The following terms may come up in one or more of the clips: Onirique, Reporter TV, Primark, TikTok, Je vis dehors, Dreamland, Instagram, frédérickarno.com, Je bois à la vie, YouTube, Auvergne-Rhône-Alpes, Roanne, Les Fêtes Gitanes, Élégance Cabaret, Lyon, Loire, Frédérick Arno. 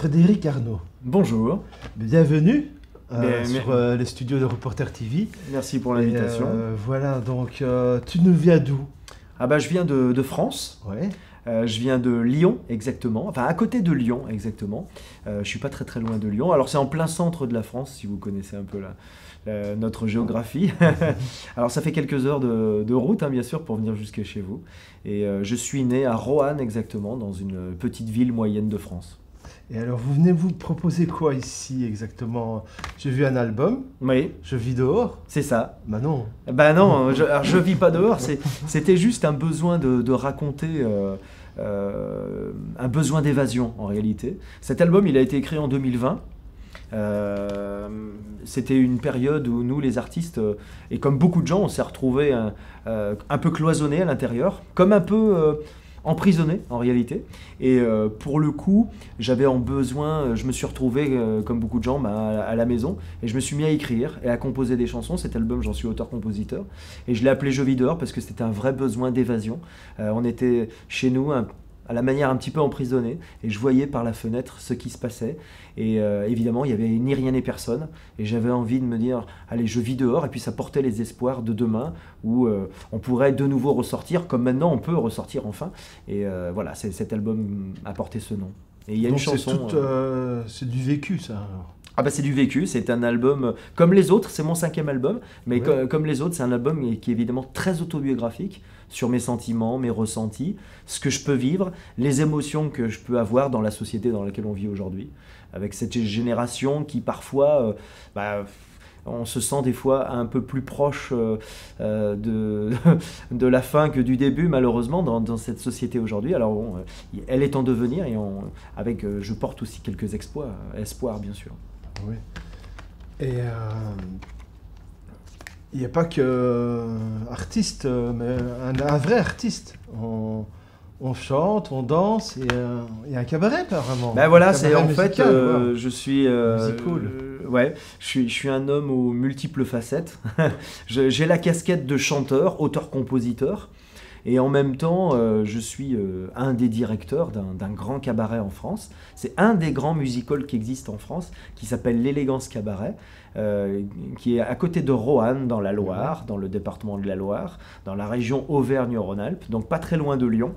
Frédérick Arno. Bonjour. Bienvenue sur les studios de Reporter TV. Merci pour l'invitation. Voilà, donc tu nous viens d'où? Ah bah, je viens de France. Ouais. Je viens de Lyon, exactement. Enfin, à côté de Lyon, exactement. Je suis pas très loin de Lyon. Alors, c'est en plein centre de la France, si vous connaissez un peu notre géographie. Alors, ça fait quelques heures de route, hein, bien sûr, pour venir jusqu'à chez vous. Et je suis né à Roanne, exactement, dans une petite ville moyenne de France. Et alors, vous venez vous proposer quoi ici exactement? J'ai vu un album. Oui. Je vis dehors. C'est ça. Bah non. Bah non, je vis pas dehors. C'était juste un besoin de raconter, un besoin d'évasion en réalité. Cet album, il a été écrit en 2020. C'était une période où nous, les artistes, et comme beaucoup de gens, on s'est retrouvés un peu cloisonnés à l'intérieur, comme un peu... emprisonné en réalité, et pour le coup j'avais je me suis retrouvé comme beaucoup de gens à la maison, et je me suis mis à écrire et à composer des chansons. Cet album, j'en suis auteur-compositeur, et je l'ai appelé Je vis dehors parce que c'était un vrai besoin d'évasion. On était chez nous à la manière un petit peu emprisonnée, et je voyais par la fenêtre ce qui se passait, et évidemment il n'y avait ni rien ni personne, et j'avais envie de me dire allez, je vis dehors. Et puis ça portait les espoirs de demain où on pourrait de nouveau ressortir, comme maintenant on peut ressortir enfin, et voilà, cet album a porté ce nom. Et il y a donc une chanson, c'est du vécu, ça, alors. Ah bah, c'est du vécu, c'est un album comme les autres, c'est mon 5e album, mais ouais. Comme les autres, c'est un album qui est évidemment très autobiographique sur mes sentiments, mes ressentis, ce que je peux vivre, les émotions que je peux avoir dans la société dans laquelle on vit aujourd'hui, avec cette génération qui parfois... on se sent des fois un peu plus proche de la fin que du début, malheureusement, dans cette société aujourd'hui. Alors bon, elle est en devenir, et je porte aussi quelques espoirs, bien sûr. Oui. Et il n'y a pas que artiste, mais un vrai artiste. On chante, on danse, et il y a un cabaret, apparemment. Ben voilà, c'est en fait, je suis... ouais, je suis un homme aux multiples facettes. J'ai la casquette de chanteur, auteur-compositeur, et en même temps, je suis un des directeurs d'un grand cabaret en France. C'est un des grands musicals qui existe en France, qui s'appelle l'Élégance Cabaret, qui est à côté de Roanne, dans la Loire, dans le département de la Loire, dans la région Auvergne-Rhône-Alpes, donc pas très loin de Lyon.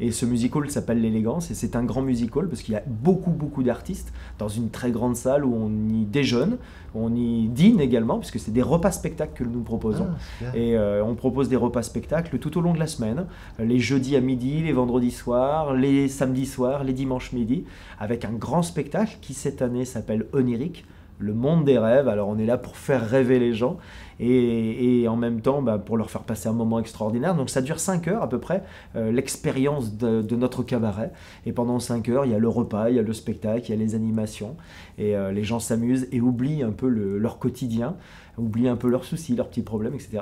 Et ce musical s'appelle l'Élégance, et c'est un grand musical parce qu'il y a beaucoup d'artistes dans une très grande salle où on y déjeune, on y dîne également, puisque c'est des repas-spectacles que nous proposons. Ah, et on propose des repas-spectacles tout au long de la semaine, les jeudis à midi, les vendredis soirs, les samedis soirs, les dimanches midi, avec un grand spectacle qui cette année s'appelle Onirique, le monde des rêves. Alors on est là pour faire rêver les gens, et en même temps pour leur faire passer un moment extraordinaire. Donc ça dure 5 heures à peu près, l'expérience de notre cabaret, et pendant 5 heures il y a le repas, il y a le spectacle, il y a les animations, et les gens s'amusent et oublient un peu leur quotidien, oublient un peu leurs soucis, leurs petits problèmes, etc.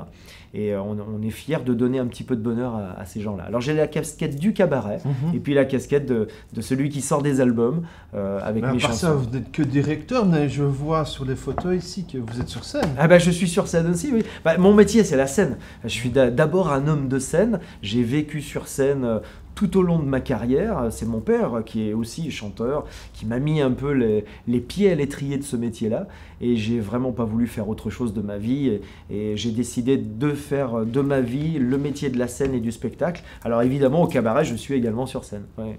Et on est fiers de donner un petit peu de bonheur à ces gens-là. Alors j'ai la casquette du cabaret, et puis la casquette de celui qui sort des albums avec mes chansons. Par ça, vous n'êtes que directeur, mais je vois sur les photos ici que vous êtes sur scène. Ah bah, je suis sur scène aussi, oui. Bah, mon métier, c'est la scène. Je suis d'abord un homme de scène. J'ai vécu sur scène tout au long de ma carrière. C'est mon père, qui est aussi chanteur, qui m'a mis un peu les pieds à l'étrier de ce métier-là. Et j'ai vraiment pas voulu faire autre chose de ma vie. Et j'ai décidé de faire de ma vie le métier de la scène et du spectacle. Alors évidemment, au cabaret, je suis également sur scène. Ouais.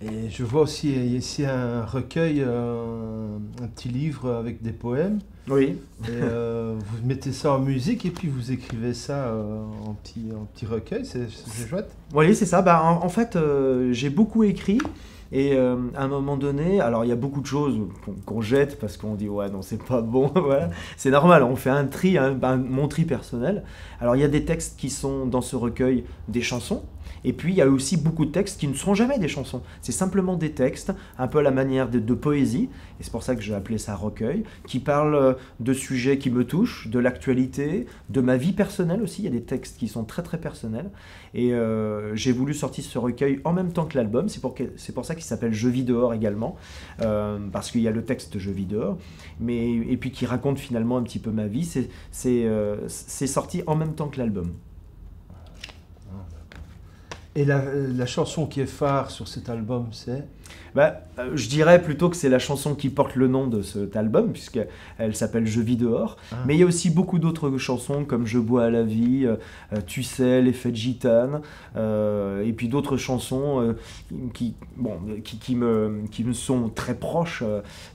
Et je vois aussi ici un recueil, un petit livre avec des poèmes. Oui. Et, vous mettez ça en musique et puis vous écrivez ça en petit recueil, c'est chouette. Oui, c'est ça. Bah, en fait, j'ai beaucoup écrit. Et à un moment donné, alors il y a beaucoup de choses qu'on jette parce qu'on dit ouais non c'est pas bon, voilà, c'est normal, on fait un tri, mon tri personnel. Alors il y a des textes qui sont dans ce recueil des chansons, et puis il y a aussi beaucoup de textes qui ne sont jamais des chansons, c'est simplement des textes un peu à la manière de poésie, et c'est pour ça que j'ai appelé ça recueil, qui parle de sujets qui me touchent, de l'actualité, de ma vie personnelle aussi. Il y a des textes qui sont très personnels, et j'ai voulu sortir ce recueil en même temps que l'album. C'est pour ça qui s'appelle Je vis dehors également, parce qu'il y a le texte Je vis dehors, et puis qui raconte finalement un petit peu ma vie. C'est sorti en même temps que l'album. Et la chanson qui est phare sur cet album, c'est Je dirais plutôt que c'est la chanson qui porte le nom de cet album, puisqu'elle s'appelle « Je vis dehors ». Mais il y a aussi beaucoup d'autres chansons comme « Je bois à la vie »,« Tu sais »,« Les Fêtes Gitanes », et puis d'autres chansons qui me sont très proches,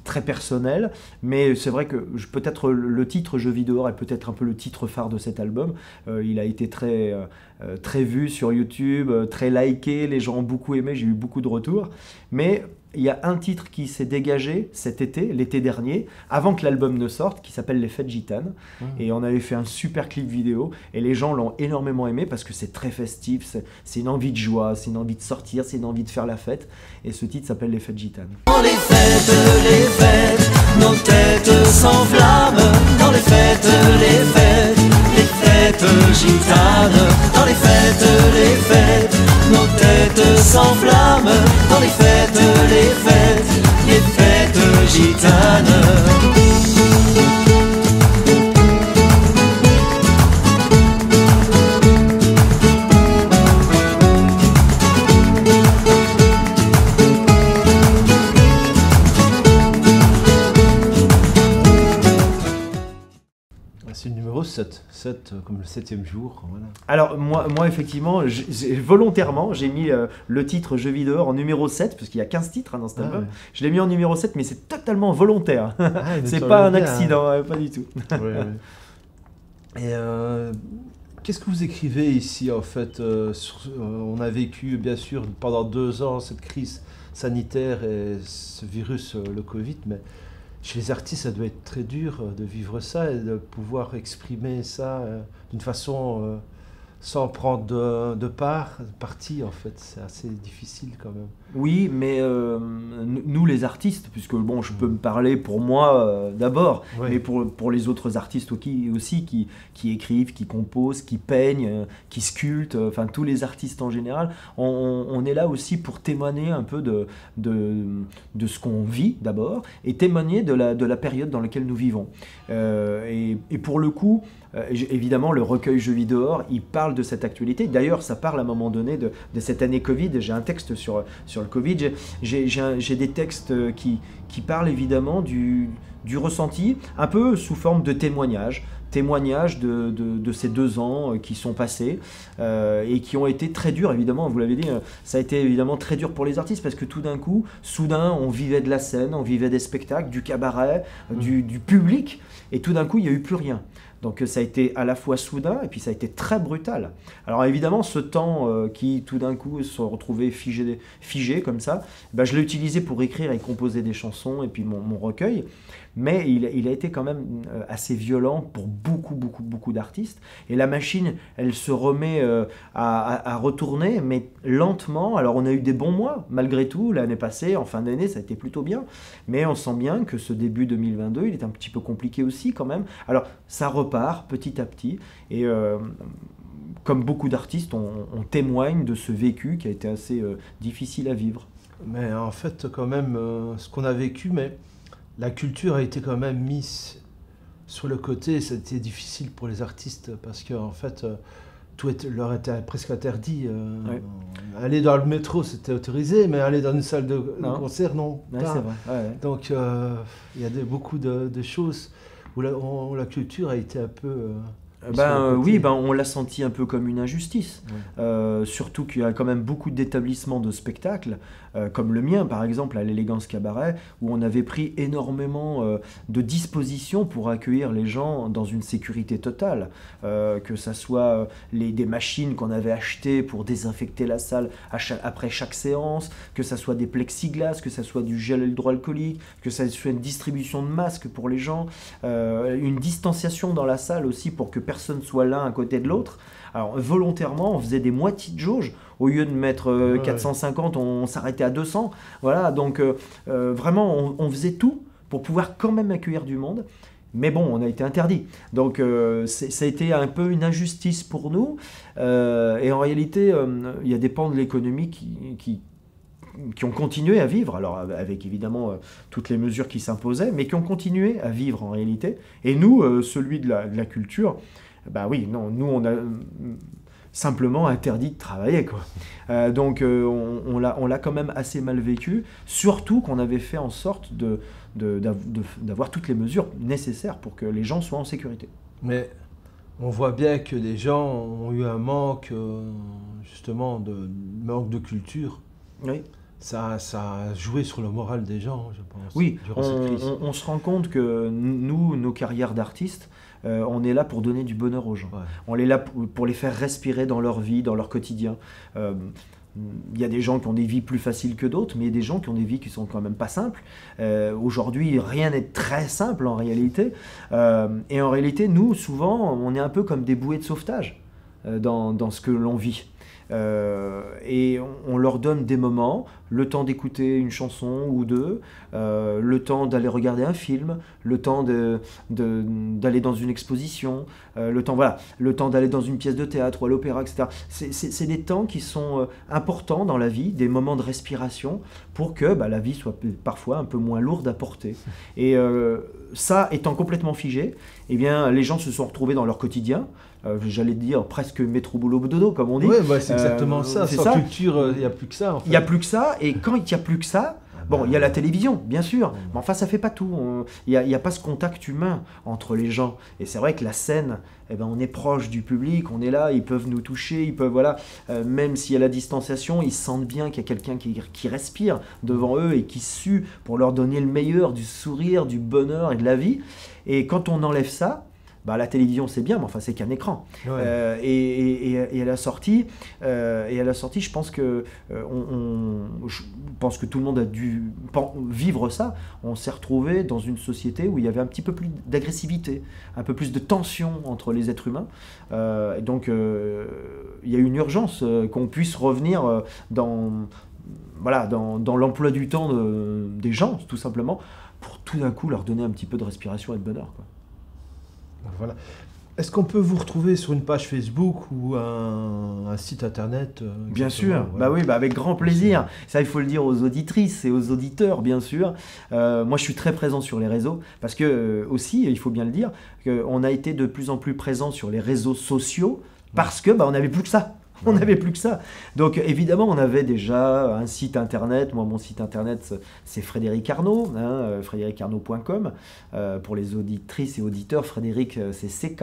très personnelles. Mais c'est vrai que peut-être le titre « Je vis dehors » est peut-être un peu le titre phare de cet album. Il a été très vu sur YouTube, très liké, les gens ont beaucoup aimé, j'ai eu beaucoup de retours. Mais il y a un titre qui s'est dégagé cet été, l'été dernier, avant que l'album ne sorte, qui s'appelle Les Fêtes Gitanes. Et on avait fait un super clip vidéo et les gens l'ont énormément aimé parce que c'est très festif, c'est une envie de joie, c'est une envie de sortir, c'est une envie de faire la fête. Et ce titre s'appelle Les Fêtes Gitanes. Dans les fêtes, nos têtes s'enflamment. Dans les fêtes, gitanes. Dans les fêtes, nos têtes s'enflamment. Dans les fêtes gitanes. C'est le numéro 7, comme le 7e jour. Voilà. Alors moi effectivement, volontairement, j'ai mis le titre « Je vis dehors » en numéro 7, parce qu'il y a 15 titres dans cet album. Ouais. Je l'ai mis en numéro 7, mais c'est totalement volontaire. C'est pas un accident, pas du tout. Ouais, ouais. Et qu'est-ce que vous écrivez ici, en fait on a vécu, bien sûr, pendant 2 ans, cette crise sanitaire et ce virus, le Covid, mais... Chez les artistes, ça doit être très dur de vivre ça et de pouvoir exprimer ça d'une façon sans prendre de partie, en fait. C'est assez difficile quand même. Oui, mais nous les artistes, puisque bon, je peux me parler pour moi d'abord, oui, mais pour les autres artistes aussi qui écrivent, qui composent, qui peignent, qui sculptent, enfin tous les artistes en général, on est là aussi pour témoigner un peu de ce qu'on vit d'abord et témoigner de la période dans laquelle nous vivons. Et pour le coup, évidemment, le recueil Je vis dehors, il parle de cette actualité. D'ailleurs, ça parle à un moment donné de cette année Covid. J'ai un texte sur le Covid. J'ai des textes qui parlent évidemment du ressenti, un peu sous forme de témoignage de ces 2 ans qui sont passés et qui ont été très durs, évidemment, vous l'avez dit, ça a été évidemment très dur pour les artistes parce que tout d'un coup, soudain, on vivait de la scène, on vivait des spectacles, du cabaret, du public, et tout d'un coup, il n'y a eu plus rien. Donc ça a été à la fois soudain et puis ça a été très brutal. Alors évidemment, ce temps qui tout d'un coup se retrouvait figé comme ça, ben, je l'ai utilisé pour écrire et composer des chansons et puis mon recueil. Mais il a été quand même assez violent pour beaucoup d'artistes. Et la machine, elle se remet à retourner, mais lentement. Alors on a eu des bons mois, malgré tout. L'année passée, en fin d'année, ça a été plutôt bien. Mais on sent bien que ce début 2022, il est un petit peu compliqué aussi quand même. Alors ça repart petit à petit et comme beaucoup d'artistes, on témoigne de ce vécu qui a été assez difficile à vivre. Mais en fait quand même ce qu'on a vécu, mais la culture a été quand même mise sur le côté et ça a été difficile pour les artistes parce que en fait tout leur était presque interdit. Ouais. Aller dans le métro c'était autorisé, mais aller dans une salle de concert non. Ouais, c'est vrai. Ouais. Donc il y a beaucoup de choses où la culture a été un peu... on l'a senti un peu comme une injustice. Ouais. Surtout qu'il y a quand même beaucoup d'établissements de spectacles, comme le mien par exemple, à l'Élégance Cabaret, où on avait pris énormément de dispositions pour accueillir les gens dans une sécurité totale. Que ça soit des machines qu'on avait achetées pour désinfecter la salle après chaque séance, que ça soit des plexiglas, que ça soit du gel hydroalcoolique, que ça soit une distribution de masques pour les gens, une distanciation dans la salle aussi pour que personne soit l'un à côté de l'autre. Alors volontairement, on faisait des moitiés de jauge. Au lieu de mettre 450, on s'arrêtait à 200. Voilà, donc vraiment, on faisait tout pour pouvoir quand même accueillir du monde. Mais bon, on a été interdit. Donc ça a été un peu une injustice pour nous. Et en réalité, il y a des pans de l'économie qui ont continué à vivre, alors avec évidemment toutes les mesures qui s'imposaient, mais qui ont continué à vivre en réalité. Et nous, celui de la culture, bah oui, non, nous on a simplement interdit de travailler, quoi. Donc on l'a quand même assez mal vécu, surtout qu'on avait fait en sorte d'avoir toutes les mesures nécessaires pour que les gens soient en sécurité. Mais on voit bien que les gens ont eu un manque, justement, de culture. Oui. Ça a joué sur le moral des gens, je pense. Oui, on se rend compte que nous, nos carrières d'artistes, on est là pour donner du bonheur aux gens. Ouais. On est là pour les faire respirer dans leur vie, dans leur quotidien. Il y a des gens qui ont des vies plus faciles que d'autres, mais il y a des gens qui ont des vies qui sont quand même pas simples. Aujourd'hui, rien n'est très simple en réalité. Et en réalité, nous, souvent, on est un peu comme des bouées de sauvetage dans ce que l'on vit. Et on leur donne des moments, le temps d'écouter une chanson ou deux, le temps d'aller regarder un film, le temps d'aller dans une exposition, le temps d'aller dans une pièce de théâtre ou à l'opéra, etc. C'est des temps qui sont importants dans la vie, des moments de respiration pour que la vie soit parfois un peu moins lourde à porter. Et ça étant complètement figé, eh bien, les gens se sont retrouvés dans leur quotidien, j'allais dire presque métro boulot dodo comme on dit. Ouais, bah, c'est exactement ça. Sans culture, il n'y a plus que ça. En fait. Il n'y a plus que ça, et quand il n'y a plus que ça, bon, il y a la télévision, bien sûr, mais enfin, ça ne fait pas tout. Il n'y a pas ce contact humain entre les gens. Et c'est vrai que la scène, eh ben, on est proche du public, on est là, ils peuvent nous toucher, ils peuvent, voilà, même s'il y a la distanciation, ils sentent bien qu'il y a quelqu'un qui respire devant eux et qui sue pour leur donner le meilleur, du sourire, du bonheur et de la vie. Et quand on enlève ça, bah, la télévision c'est bien, mais enfin c'est qu'un écran. Ouais. Et à la sortie, je pense que tout le monde a dû vivre ça. On s'est retrouvé dans une société où il y avait un petit peu plus d'agressivité, un peu plus de tension entre les êtres humains. Donc il y a une urgence qu'on puisse revenir dans l'emploi du temps des gens, tout simplement, pour tout d'un coup leur donner un petit peu de respiration et de bonheur, quoi. Voilà. Est-ce qu'on peut vous retrouver sur une page Facebook ou un site internet? Bien sûr, voilà. Bah oui, bah avec grand plaisir. Ça, il faut le dire aux auditrices et aux auditeurs, bien sûr. Moi, je suis très présent sur les réseaux parce que, aussi, il faut bien le dire, on a été de plus en plus présent sur les réseaux sociaux parce que on n'avait plus que ça. On n'avait plus que ça. Donc évidemment, on avait déjà un site internet. Moi, mon site internet, c'est Frédérick Arno, hein, frédérickarno.com. Pour les auditrices et auditeurs, Frédérick, c'est CK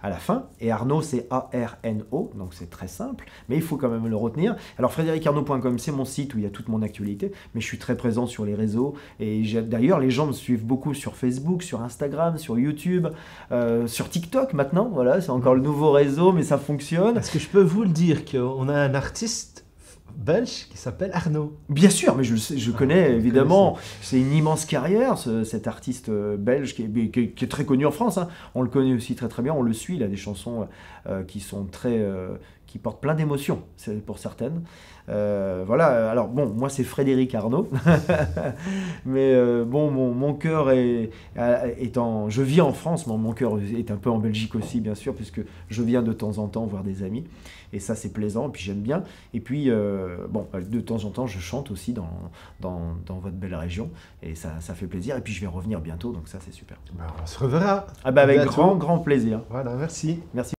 à la fin. Et Arno, c'est ARNO. Donc c'est très simple, mais il faut quand même le retenir. Alors frédérickarno.com, c'est mon site où il y a toute mon actualité. Mais je suis très présent sur les réseaux. Et d'ailleurs, les gens me suivent beaucoup sur Facebook, sur Instagram, sur YouTube, sur TikTok maintenant. Voilà, c'est encore le nouveau réseau, mais ça fonctionne. Est-ce que je peux vous le dire? On a un artiste belge qui s'appelle Arno. Bien sûr, mais je connais évidemment. C'est une immense carrière, cet artiste belge qui est très connu en France. Hein. On le connaît aussi très très bien, on le suit. Il a des chansons qui portent plein d'émotions, c'est pour certaines. Voilà, alors bon, moi c'est Frédérick Arno, mais bon, mon cœur est je vis en France, mais mon cœur est un peu en Belgique aussi, bien sûr, puisque je viens de temps en temps voir des amis, et ça c'est plaisant, et puis j'aime bien, et puis bon, de temps en temps je chante aussi dans votre belle région, et ça fait plaisir, et puis je vais revenir bientôt, donc ça c'est super. Ben, on se reverra. Ah ben, avec grand plaisir. Voilà, merci. Merci.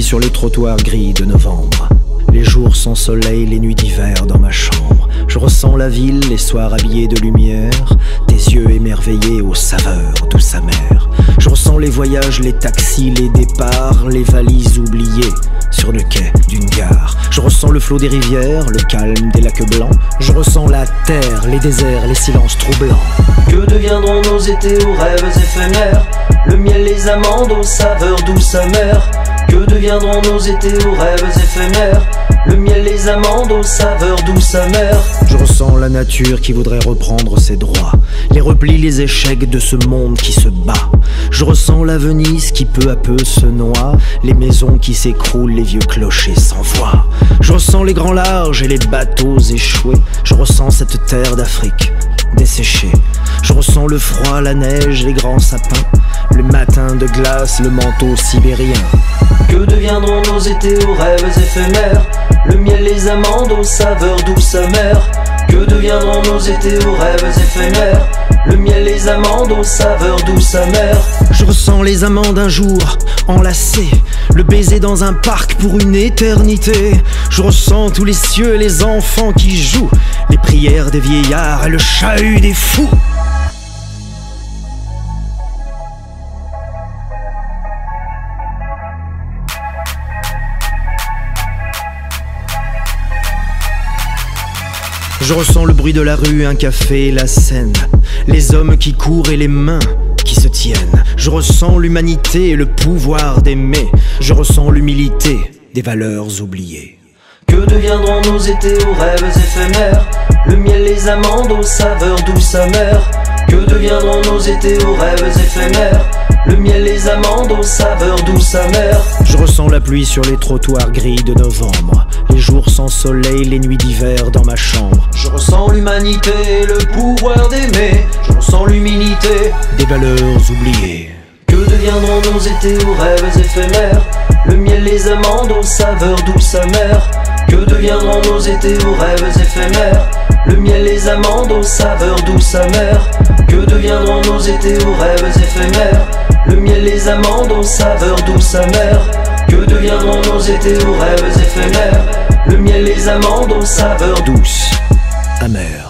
Sur le trottoir gris de novembre, les jours sans soleil, les nuits d'hiver dans ma chambre. Je ressens la ville, les soirs habillés de lumière, tes yeux émerveillés aux saveurs de sa mère. Je ressens les voyages, les taxis, les départs, les valises oubliées sur le quai d'une gare. Je ressens le flot des rivières, le calme des lacs blancs. Je ressens la terre, les déserts, les silences troublants. Que deviendront nos étés aux rêves éphémères, le miel, les amandes aux saveurs douces amères? Que deviendront nos étés aux rêves éphémères? Le miel, les amandes aux saveurs douces amères. Je ressens la nature qui voudrait reprendre ses droits, les replis, les échecs de ce monde qui se bat. Je ressens la Venise qui peu à peu se noie, les maisons qui s'écroulent, les vieux clochers sans voix. Je ressens les grands larges et les bateaux échoués. Je ressens cette terre d'Afrique desséchée. Je ressens le froid, la neige, les grands sapins, le matin de glace, le manteau sibérien. Que deviendront nos étés aux rêves éphémères? Le miel, les amandes aux saveurs douces amères. Que deviendront nos étés aux rêves éphémères? Le miel, les amandes aux saveurs douces amères. Je ressens les amandes un jour enlacées, le baiser dans un parc pour une éternité. Je ressens tous les cieux, les enfants qui jouent, les prières des vieillards et le chahut des fous. Je ressens le bruit de la rue, un café, la scène, les hommes qui courent et les mains qui se tiennent. Je ressens l'humanité et le pouvoir d'aimer. Je ressens l'humilité des valeurs oubliées. Que deviendront nos étés aux rêves éphémères? Le miel, les amandes aux saveurs douces amères. Que deviendront nos étés aux rêves éphémères? Le miel, les amandes aux saveurs douces amères. Je ressens la pluie sur les trottoirs gris de novembre, les jours sans soleil, les nuits d'hiver dans ma chambre. Je ressens l'humanité et le pouvoir d'aimer. Je ressens l'humilité des valeurs oubliées. Que deviendront nos étés aux rêves éphémères? Le miel, les amandes aux saveurs douces amères. Que deviendront nos étés aux rêves éphémères? Le miel, les amandes aux saveurs douces amères. Que deviendront nos étés aux rêves éphémères? Le miel, les amandes aux saveurs douces amères. Que deviendront nos étés aux rêves éphémères? Le miel, les amandes aux saveurs douces amères.